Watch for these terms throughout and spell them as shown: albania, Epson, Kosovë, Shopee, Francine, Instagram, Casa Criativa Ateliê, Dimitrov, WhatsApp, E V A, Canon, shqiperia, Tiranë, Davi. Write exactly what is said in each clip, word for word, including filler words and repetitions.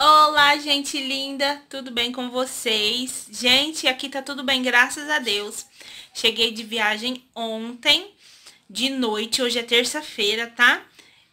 Olá, gente linda, tudo bem com vocês? Gente, aqui tá tudo bem, graças a Deus. Cheguei de viagem ontem, de noite, hoje é terça-feira, tá?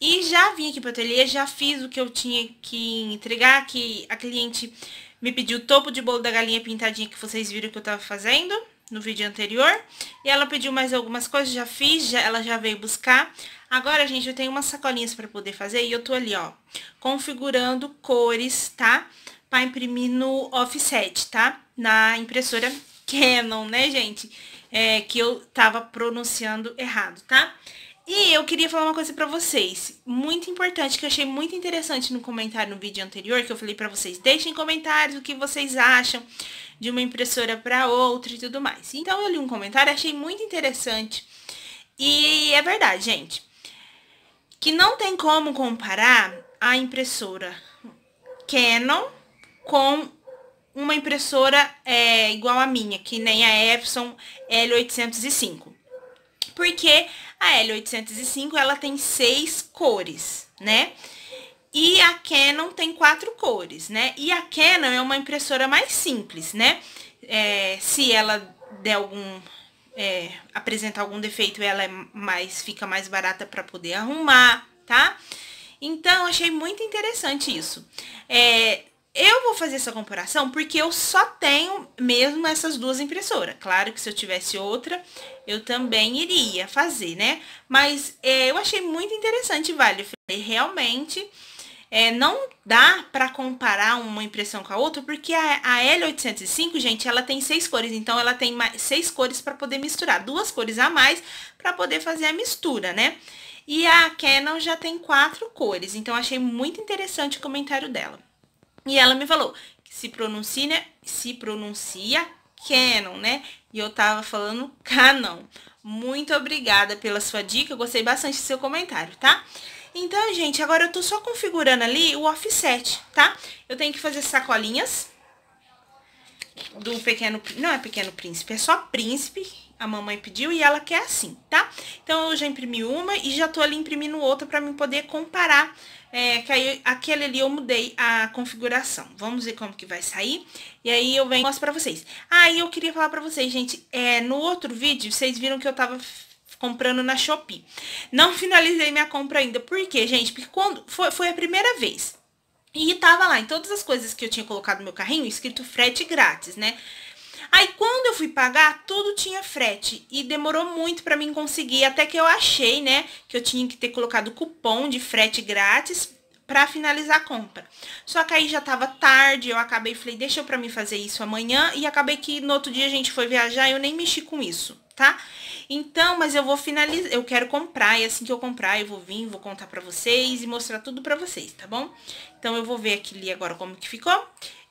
E já vim aqui pro ateliê, já fiz o que eu tinha que entregar, que a cliente me pediu o topo de bolo da galinha pintadinha, que vocês viram que eu tava fazendo no vídeo anterior. E ela pediu mais algumas coisas, já fiz, já, ela já veio buscar. Agora, gente, eu tenho umas sacolinhas pra poder fazer e eu tô ali, ó, configurando cores, tá? Pra imprimir no offset, tá? Na impressora Canon, né, gente? É, que eu tava pronunciando errado, tá? E eu queria falar uma coisa pra vocês, muito importante, que eu achei muito interessante no comentário no vídeo anterior, que eu falei pra vocês, deixem comentários o que vocês acham de uma impressora pra outra e tudo mais. Então, eu li um comentário, achei muito interessante, e é verdade, gente, que não tem como comparar a impressora Canon com uma impressora é, igual a minha, que nem a Epson L oitocentos e cinco. Porque a L oitocentos e cinco, ela tem seis cores, né? E a Canon tem quatro cores, né? E a Canon é uma impressora mais simples, né? É, se ela der algum... É, apresentar algum defeito, ela é mais, fica mais barata para poder arrumar, tá? Então, achei muito interessante isso. É, eu vou fazer essa comparação porque eu só tenho mesmo essas duas impressoras. Claro que se eu tivesse outra, eu também iria fazer, né? Mas é, eu achei muito interessante, vale? Eu falei, realmente... É, não dá pra comparar uma impressão com a outra, porque a, a L oitocentos e cinco, gente, ela tem seis cores. Então, ela tem mais, seis cores pra poder misturar. Duas cores a mais pra poder fazer a mistura, né? E a Canon já tem quatro cores. Então, achei muito interessante o comentário dela. E ela me falou que se pronuncia, né? Se pronuncia Canon, né? E eu tava falando Canon. Muito obrigada pela sua dica. Eu gostei bastante do seu comentário, tá? Então, gente, agora eu tô só configurando ali o offset, tá? Eu tenho que fazer sacolinhas do pequeno... Não é pequeno príncipe, é só príncipe. A mamãe pediu e ela quer assim, tá? Então, eu já imprimi uma e já tô ali imprimindo outra pra mim poder comparar. É, que aí, aquele ali eu mudei a configuração. Vamos ver como que vai sair. E aí, eu venho e mostro pra vocês. Ah, e eu queria falar pra vocês, gente. É, no outro vídeo, vocês viram que eu tava... comprando na Shopee. Não finalizei minha compra ainda. Por quê, gente? Porque quando foi, foi a primeira vez. E tava lá em todas as coisas que eu tinha colocado no meu carrinho, escrito frete grátis, né? Aí, quando eu fui pagar, tudo tinha frete. E demorou muito pra mim conseguir. Até que eu achei, né? Que eu tinha que ter colocado cupom de frete grátis pra finalizar a compra. Só que aí já tava tarde, eu acabei, falei, deixa eu pra mim fazer isso amanhã. E acabei que no outro dia a gente foi viajar e eu nem mexi com isso, tá? Então, mas eu vou finalizar, eu quero comprar, e assim que eu comprar, eu vou vir, vou contar pra vocês e mostrar tudo pra vocês, tá bom? Então, eu vou ver aqui ali agora como que ficou.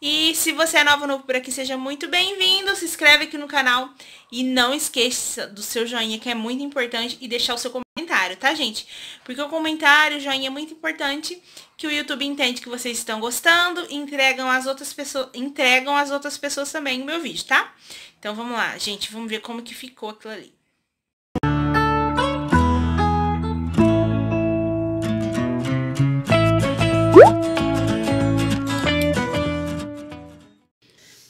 E se você é novo ou novo por aqui, seja muito bem-vindo, se inscreve aqui no canal e não esqueça do seu joinha, que é muito importante, e deixar o seu comentário, tá, gente? Porque o comentário, o joinha é muito importante, que o YouTube entende que vocês estão gostando e entregam as outras pessoas, entregam as outras pessoas também o meu vídeo, tá? Então, vamos lá, gente, vamos ver como que ficou aquilo ali.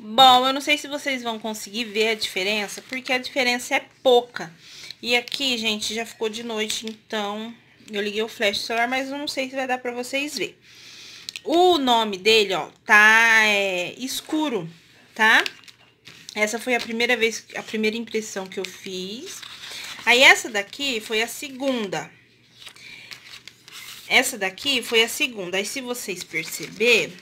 Bom, eu não sei se vocês vão conseguir ver a diferença, porque a diferença é pouca. E aqui, gente, já ficou de noite, então eu liguei o flash do celular, mas eu não sei se vai dar pra vocês ver. O nome dele, ó, tá é, escuro, tá? Essa foi a primeira vez, a primeira impressão que eu fiz. Aí, essa daqui foi a segunda. Essa daqui foi a segunda. Aí, se vocês perceberem...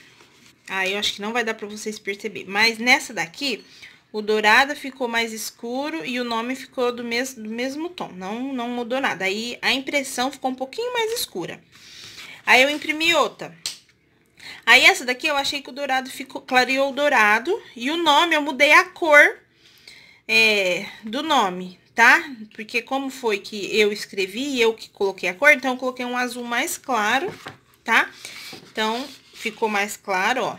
Aí, ah, eu acho que não vai dar pra vocês perceberem. Mas, nessa daqui, o dourado ficou mais escuro e o nome ficou do mesmo, do mesmo tom. Não, não mudou nada. Aí, a impressão ficou um pouquinho mais escura. Aí, eu imprimi outra. Aí, essa daqui eu achei que o dourado ficou, clareou o dourado. E o nome, eu mudei a cor é, do nome, tá? Porque como foi que eu escrevi e eu que coloquei a cor, então eu coloquei um azul mais claro, tá? Então, ficou mais claro, ó.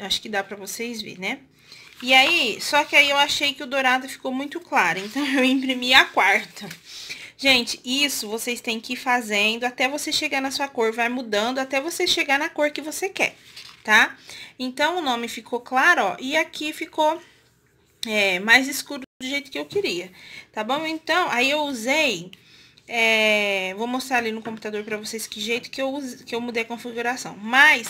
Acho que dá pra vocês verem, né? E aí, só que aí eu achei que o dourado ficou muito claro, então eu imprimi a quarta. Gente, isso vocês têm que ir fazendo até você chegar na sua cor, vai mudando até você chegar na cor que você quer, tá? Então, o nome ficou claro, ó, e aqui ficou é, mais escuro do jeito que eu queria, tá bom? Então, aí eu usei... É, vou mostrar ali no computador pra vocês que jeito que eu, use, que eu mudei a configuração. Mas,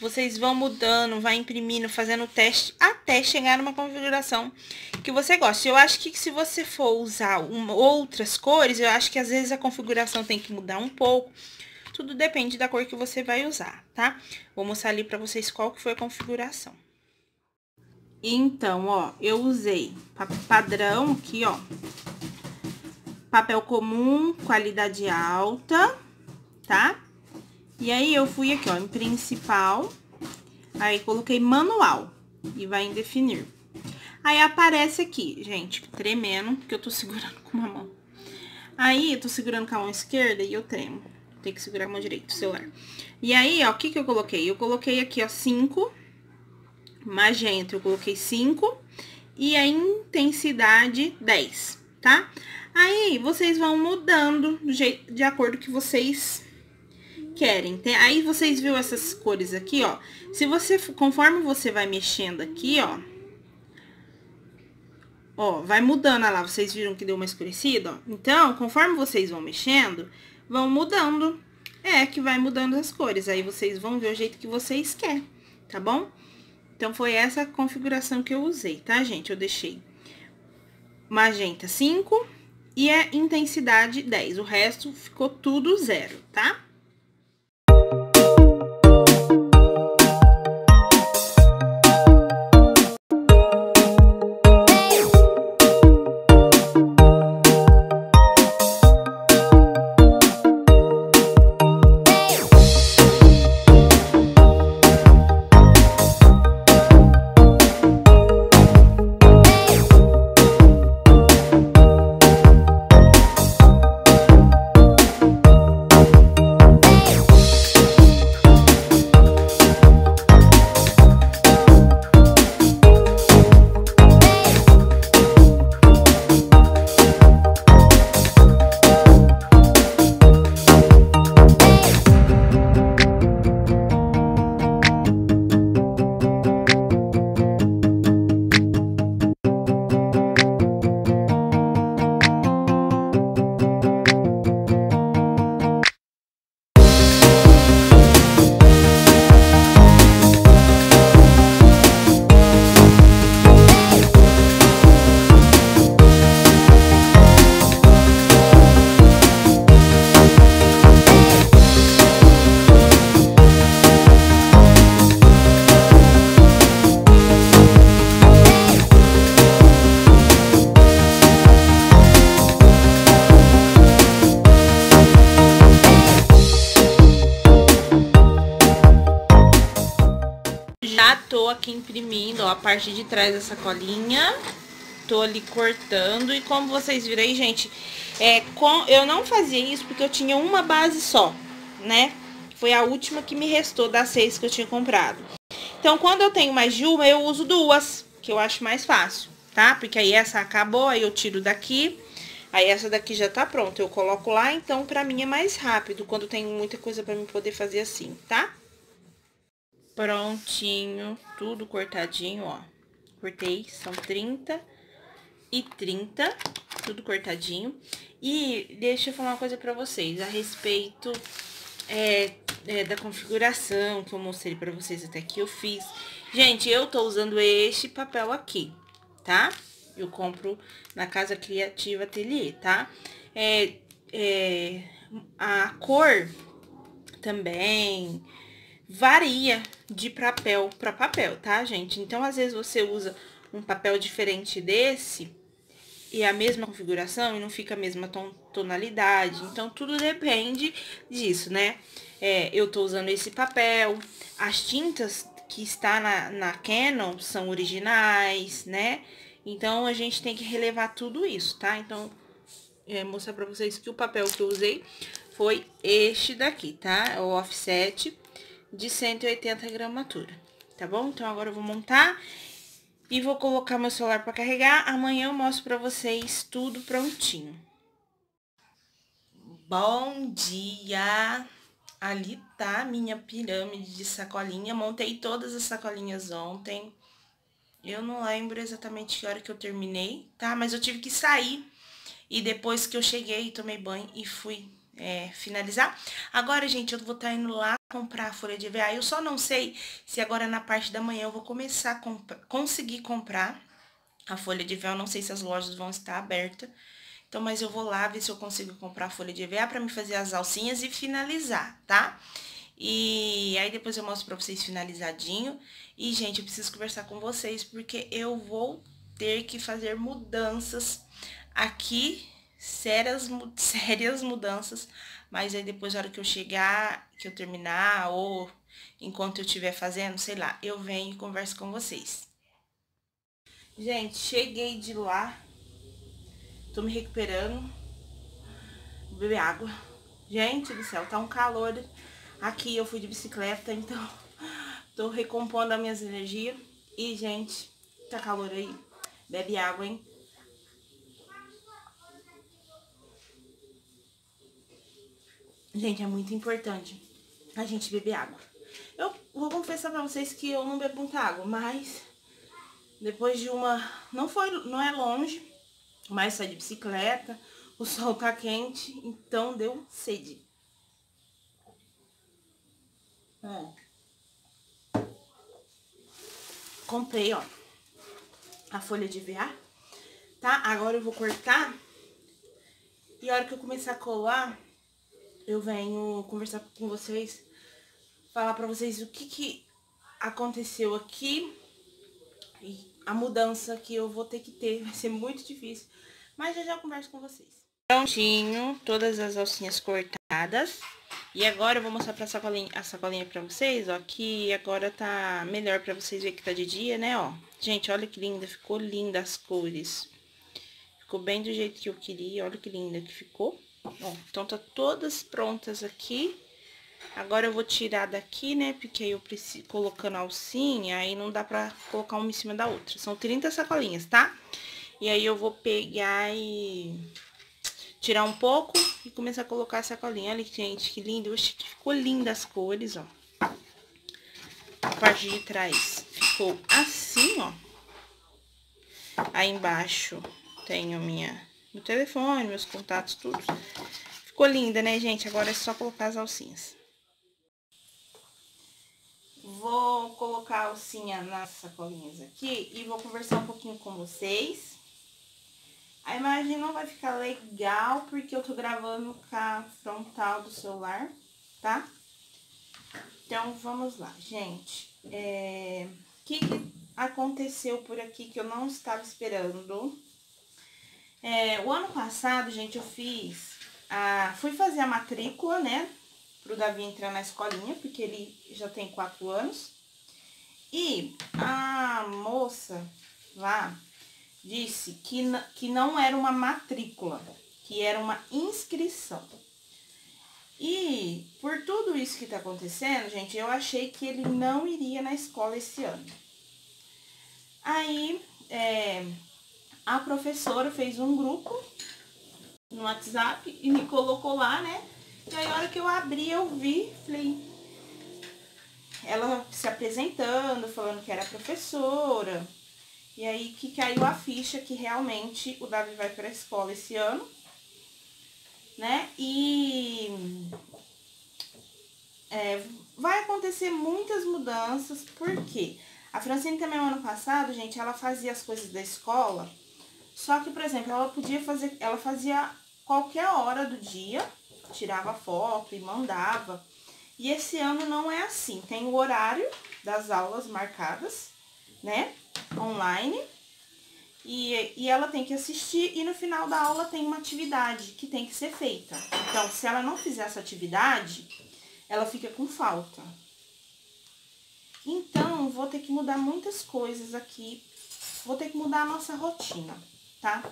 vocês vão mudando, vai imprimindo, fazendo teste, até chegar numa configuração que você gosta. Eu acho que se você for usar uma, outras cores, eu acho que às vezes a configuração tem que mudar um pouco. Tudo depende da cor que você vai usar, tá? Vou mostrar ali pra vocês qual que foi a configuração. Então, ó, eu usei padrão aqui, ó. Papel comum, qualidade alta, tá? E aí, eu fui aqui, ó, em principal, aí coloquei manual e vai em definir. Aí, aparece aqui, gente, tremendo, porque eu tô segurando com uma mão. Aí, eu tô segurando com a mão esquerda e eu tremo. Tem que segurar com a mão direita, o celular. E aí, ó, o que que eu coloquei? Eu coloquei aqui, ó, cinco, magenta, eu coloquei cinco e a intensidade dez, tá? Aí, vocês vão mudando do jeito, de acordo que vocês querem. Tem, aí, vocês viram essas cores aqui, ó. Se você, conforme você vai mexendo aqui, ó. Ó, vai mudando, ó lá. Vocês viram que deu uma escurecida, ó. Então, conforme vocês vão mexendo, vão mudando. É, que vai mudando as cores. Aí, vocês vão ver o jeito que vocês querem, tá bom? Então, foi essa configuração que eu usei, tá, gente? Eu deixei magenta cinco... E é intensidade dez, o resto ficou tudo zero, tá? Aqui imprimindo, ó, a parte de trás da sacolinha, tô ali cortando. E como vocês viram aí, gente, é, com, eu não fazia isso porque eu tinha uma base só, né? Foi a última que me restou das seis que eu tinha comprado. Então, quando eu tenho mais de uma, eu uso duas, que eu acho mais fácil, tá? Porque aí essa acabou, aí eu tiro daqui, aí essa daqui já tá pronta, eu coloco lá, então pra mim é mais rápido, quando eu tenho muita coisa pra mim poder fazer assim, tá? Prontinho, tudo cortadinho, ó. Cortei, são trinta e trinta, tudo cortadinho. E deixa eu falar uma coisa pra vocês a respeito é, é, da configuração que eu mostrei pra vocês até que eu fiz. Gente, eu tô usando este papel aqui, tá? Eu compro na Casa Criativa Ateliê, tá? É, é, a cor também... varia de papel para papel, tá, gente? Então, às vezes, você usa um papel diferente desse e a mesma configuração e não fica a mesma ton tonalidade. Então, tudo depende disso, né? É, eu tô usando esse papel, as tintas que está na, na Canon são originais, né? Então, a gente tem que relevar tudo isso, tá? Então, eu vou mostrar para vocês que o papel que eu usei foi este daqui, tá? O offset... de cento e oitenta gramatura, tá bom? Então, agora eu vou montar e vou colocar meu celular para carregar. Amanhã eu mostro para vocês tudo prontinho. Bom dia! Ali tá minha pirâmide de sacolinha. Montei todas as sacolinhas ontem. Eu não lembro exatamente que hora que eu terminei, tá? Mas eu tive que sair. E depois que eu cheguei, tomei banho e fui é, finalizar. Agora, gente, eu vou estar indo lá comprar a folha de E V A. Eu só não sei se agora na parte da manhã eu vou começar a comp conseguir comprar a folha de E V A. Eu não sei se as lojas vão estar abertas. Então, mas eu vou lá ver se eu consigo comprar a folha de E V A para me fazer as alcinhas e finalizar, tá? E aí depois eu mostro para vocês finalizadinho. E, gente, eu preciso conversar com vocês porque eu vou ter que fazer mudanças aqui, sérias, sérias mudanças. Mas aí depois, na hora que eu chegar, que eu terminar ou enquanto eu estiver fazendo, sei lá, eu venho e converso com vocês. Gente, cheguei de lá. Tô me recuperando. Vou beber água. Gente do céu, tá um calor. Aqui eu fui de bicicleta, então tô recompondo as minhas energias. E, gente, tá calor aí. Bebe água, hein? Gente, é muito importante a gente beber água. Eu vou confessar pra vocês que eu não bebo muita água, mas depois de uma... Não foi, não é longe. Mas sai de bicicleta, o sol tá quente, então deu sede. É. Comprei, ó, a folha de E V A, tá? Agora eu vou cortar e a hora que eu começar a colar, eu venho conversar com vocês, falar pra vocês o que que aconteceu aqui e... A mudança que eu vou ter que ter vai ser muito difícil, mas eu já converso com vocês. Prontinho, todas as alcinhas cortadas. E agora eu vou mostrar pra sacolinha, a sacolinha pra vocês, ó, que agora tá melhor pra vocês verem que tá de dia, né, ó. Gente, olha que linda, ficou linda as cores. Ficou bem do jeito que eu queria, olha que linda que ficou. Ó, então tá todas prontas aqui. Agora eu vou tirar daqui, né, porque aí eu preciso, colocando a alcinha, aí não dá pra colocar uma em cima da outra. São trinta sacolinhas, tá? E aí eu vou pegar e tirar um pouco e começar a colocar a sacolinha. Olha, gente, que lindo. Eu achei que ficou linda as cores, ó. A parte de trás ficou assim, ó. Aí embaixo tenho minha, meu telefone, meus contatos, tudo. Ficou linda, né, gente? Agora é só colocar as alcinhas. Vou colocar a alcinha nas sacolinhas aqui e vou conversar um pouquinho com vocês. A imagem não vai ficar legal porque eu tô gravando com a frontal do celular, tá? Então, vamos lá, gente. É... O que aconteceu por aqui que eu não estava esperando? É... O ano passado, gente, eu fiz... A... Fui fazer a matrícula, né? Pro Davi entrar na escolinha, porque ele já tem quatro anos. E a moça lá disse que, que não era uma matrícula, que era uma inscrição. E por tudo isso que tá acontecendo, gente, eu achei que ele não iria na escola esse ano. Aí, é, a professora fez um grupo no WhatsApp e me colocou lá, né? E aí, a hora que eu abri, eu vi, falei... Ela se apresentando, falando que era professora. E aí, que caiu a ficha que realmente o Davi vai pra escola esse ano. Né? E... É, vai acontecer muitas mudanças, porque a Francine também, ano passado, gente, ela fazia as coisas da escola. Só que, por exemplo, ela podia fazer... Ela fazia qualquer hora do dia... Tirava foto e mandava. E esse ano não é assim. Tem o horário das aulas marcadas, né? Online. E, e ela tem que assistir. E no final da aula tem uma atividade que tem que ser feita. Então, se ela não fizer essa atividade, ela fica com falta. Então, vou ter que mudar muitas coisas aqui. Vou ter que mudar a nossa rotina, tá?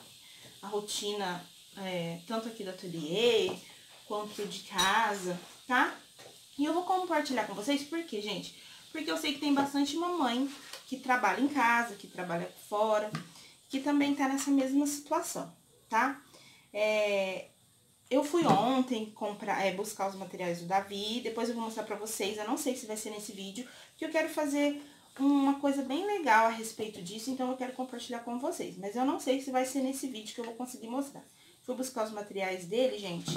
A rotina, é, tanto aqui do ateliê... quanto de casa, tá? E eu vou compartilhar com vocês, por quê, gente? Porque eu sei que tem bastante mamãe que trabalha em casa, que trabalha fora, que também tá nessa mesma situação, tá? É... Eu fui ontem comprar, é, buscar os materiais do Davi, depois eu vou mostrar pra vocês, eu não sei se vai ser nesse vídeo, que eu quero fazer uma coisa bem legal a respeito disso, então eu quero compartilhar com vocês, mas eu não sei se vai ser nesse vídeo que eu vou conseguir mostrar. Fui buscar os materiais dele, gente,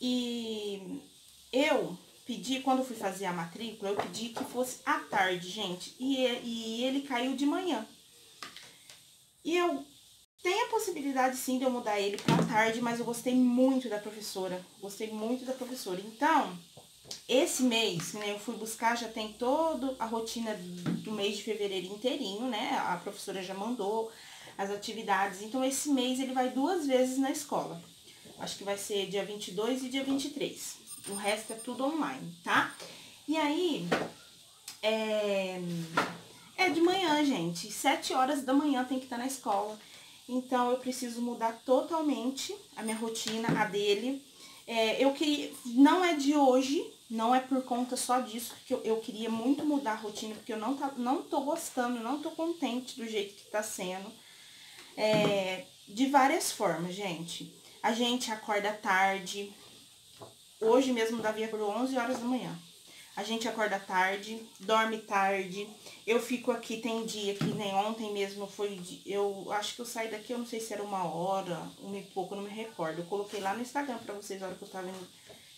e eu pedi, quando fui fazer a matrícula, eu pedi que fosse à tarde, gente, e, e ele caiu de manhã. E eu... Tem a possibilidade, sim, de eu mudar ele pra tarde, mas eu gostei muito da professora. Gostei muito da professora. Então, esse mês, né, eu fui buscar, já tem toda a rotina do mês de fevereiro inteirinho, né? A professora já mandou as atividades. Então, esse mês ele vai duas vezes na escola. Acho que vai ser dia vinte e dois e dia vinte e três. O resto é tudo online, tá? E aí, é, é de manhã, gente. sete horas da manhã tem que estar na escola. Então, eu preciso mudar totalmente a minha rotina, a dele. É, eu queria, não é de hoje, não é por conta só disso, que eu, eu queria muito mudar a rotina, porque eu não, tá, não tô gostando, não tô contente do jeito que tá sendo. É, de várias formas, gente. A gente acorda tarde. Hoje mesmo, o Davi acordou onze horas da manhã. A gente acorda tarde, dorme tarde, eu fico aqui, tem dia que nem ontem mesmo foi, eu acho que eu saí daqui, eu não sei se era uma hora, uma e pouco, eu não me recordo. Eu coloquei lá no Instagram pra vocês a hora que eu tava indo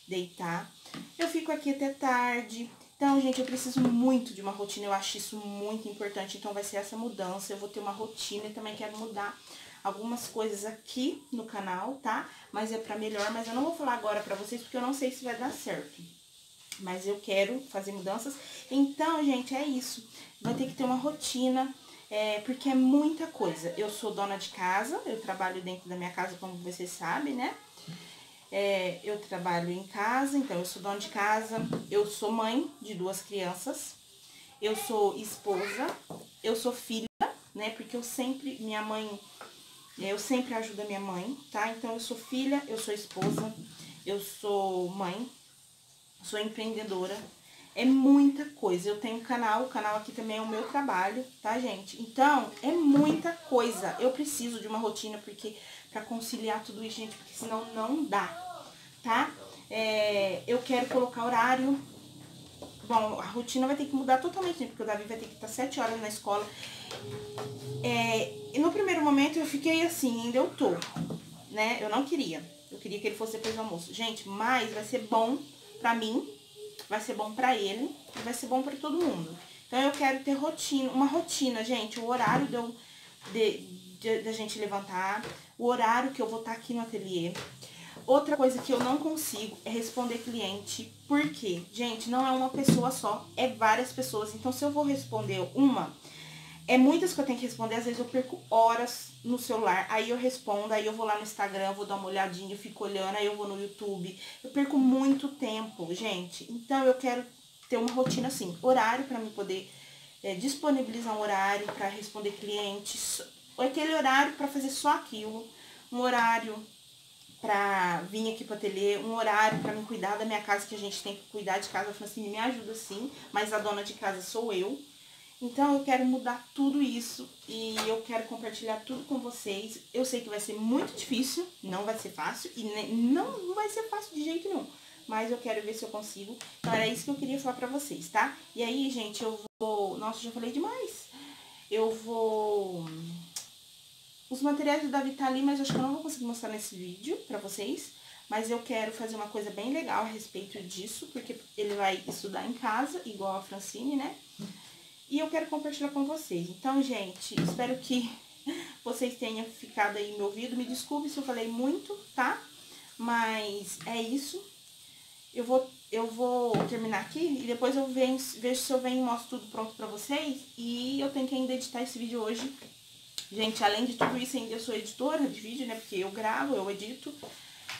deitar. Eu fico aqui até tarde, então, gente, eu preciso muito de uma rotina, eu acho isso muito importante, então vai ser essa mudança, eu vou ter uma rotina e também quero mudar algumas coisas aqui no canal, tá? Mas é pra melhor, mas eu não vou falar agora pra vocês porque eu não sei se vai dar certo. Mas eu quero fazer mudanças. Então, gente, é isso. Vai ter que ter uma rotina, é, porque é muita coisa. Eu sou dona de casa, eu trabalho dentro da minha casa, como vocês sabem, né? É, eu trabalho em casa, então eu sou dona de casa. Eu sou mãe de duas crianças. Eu sou esposa. Eu sou filha, né? Porque eu sempre, minha mãe, eu sempre ajudo a minha mãe, tá? Então, eu sou filha, eu sou esposa, eu sou mãe. Sou empreendedora, é muita coisa. Eu tenho um canal, o canal aqui também é o meu trabalho, tá, gente? Então, é muita coisa. Eu preciso de uma rotina porque pra conciliar tudo isso, gente, porque senão não dá, tá? É, eu quero colocar horário. Bom, a rotina vai ter que mudar totalmente, porque o Davi vai ter que estar sete horas na escola. É, e no primeiro momento eu fiquei assim, ainda eu tô, né? Eu não queria. Eu queria que ele fosse depois do almoço. Gente, mas vai ser bom pra mim, vai ser bom pra ele e vai ser bom pra todo mundo. Então, eu quero ter rotina, uma rotina, gente, o horário de eu, de, de, de a gente levantar, o horário que eu vou estar aqui no ateliê. Outra coisa que eu não consigo é responder cliente, porque, gente, não é uma pessoa só, é várias pessoas. Então, se eu vou responder uma, é muitas que eu tenho que responder, às vezes eu perco horas no celular, aí eu respondo, aí eu vou lá no Instagram, vou dar uma olhadinha, eu fico olhando, aí eu vou no YouTube. Eu perco muito tempo, gente. Então, eu quero ter uma rotina assim, horário pra mim poder é, disponibilizar um horário pra responder clientes, aquele horário pra fazer só aquilo, um horário pra vir aqui pro ateliê, um horário pra me cuidar da minha casa, que a gente tem que cuidar de casa. A Francine me ajuda sim, mas a dona de casa sou eu. Então, eu quero mudar tudo isso e eu quero compartilhar tudo com vocês. Eu sei que vai ser muito difícil, não vai ser fácil e nem, não, não vai ser fácil de jeito nenhum. Mas eu quero ver se eu consigo. Então, era isso que eu queria falar pra vocês, tá? E aí, gente, eu vou... Nossa, já falei demais. Eu vou... Os materiais do Davi tá ali, mas eu acho que eu não vou conseguir mostrar nesse vídeo pra vocês. Mas eu quero fazer uma coisa bem legal a respeito disso, porque ele vai estudar em casa, igual a Francine, né? E eu quero compartilhar com vocês. Então, gente, espero que vocês tenham ficado aí me ouvindo. Me desculpe se eu falei muito, tá? Mas é isso. Eu vou, eu vou terminar aqui e depois eu venho, vejo se eu venho e mostro tudo pronto pra vocês. E eu tenho que ainda editar esse vídeo hoje. Gente, além de tudo isso, ainda eu sou editora de vídeo, né? Porque eu gravo, eu edito.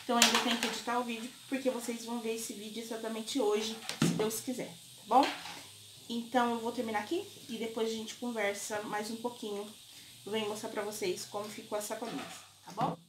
Então, ainda tenho que editar o vídeo, porque vocês vão ver esse vídeo exatamente hoje, se Deus quiser, tá bom? Então, eu vou terminar aqui e depois a gente conversa mais um pouquinho. Eu venho mostrar pra vocês como ficou a sacolinha, tá bom?